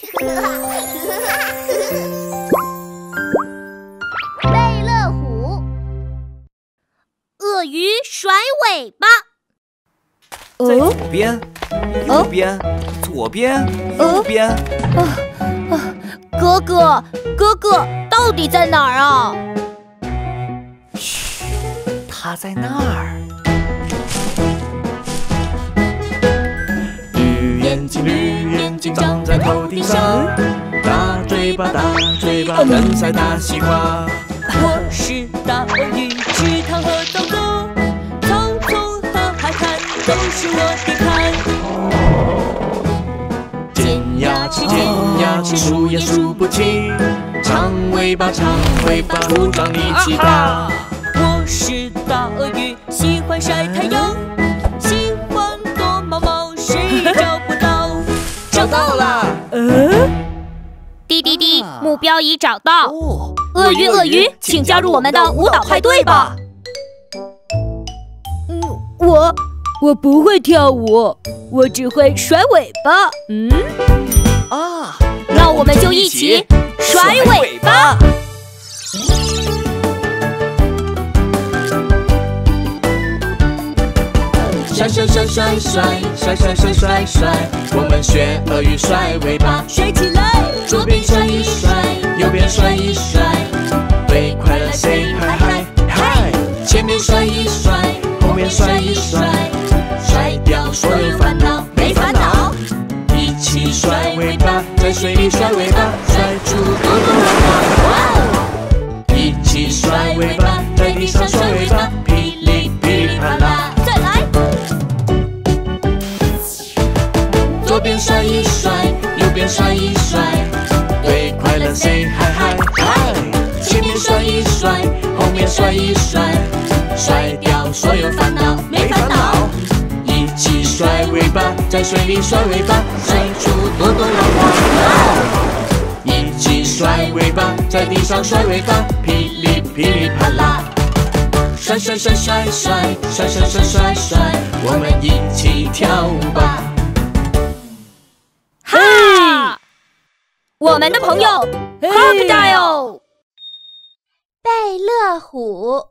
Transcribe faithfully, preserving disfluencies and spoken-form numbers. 贝乐虎，鳄鱼甩尾巴，在左边，右边，左边，右边。啊啊！哥哥，哥哥，到底在哪儿啊？嘘，他在那儿。 眼睛绿眼睛长在头顶上，大嘴巴大嘴巴正在大西瓜。我是大鳄鱼，池塘和沼泽，草丛和海滩都是我的看。尖牙齿尖牙齿数也数不清，长尾巴长尾巴鼓掌力气大。我是大鳄鱼，喜欢晒太阳，喜欢躲猫猫，谁找？ 找到了！嗯，滴滴滴，目标已找到。鳄鱼，鳄鱼，请加入我们的舞蹈派对吧。嗯，我我不会跳舞，我只会甩尾巴。嗯，啊，那我们就一起甩尾巴。 甩甩甩甩甩甩甩甩甩甩，我们学鳄鱼甩尾巴，甩起来！左边甩一甩，右边甩一甩，对快乐 say hi hi hi。前面甩一甩，后面甩一甩，甩掉所有烦恼，没烦恼。一起甩尾巴，在水里甩尾巴，甩出多多浪花！哇！一起甩尾巴，在地上甩尾巴，噼里噼里啪啦。 左边甩一甩，右边甩一甩，对快乐 say hi hi hi。前面甩一甩，后面甩一甩，甩掉所有烦恼，没烦恼。一起甩尾巴，在水里甩尾巴，甩出朵朵浪花。一起甩尾巴，在地上甩尾巴，噼里噼里啪啦。 甩甩甩甩甩甩甩甩甩甩，我们一起跳舞吧！哈！我们的朋友 Crocodile， 贝乐虎。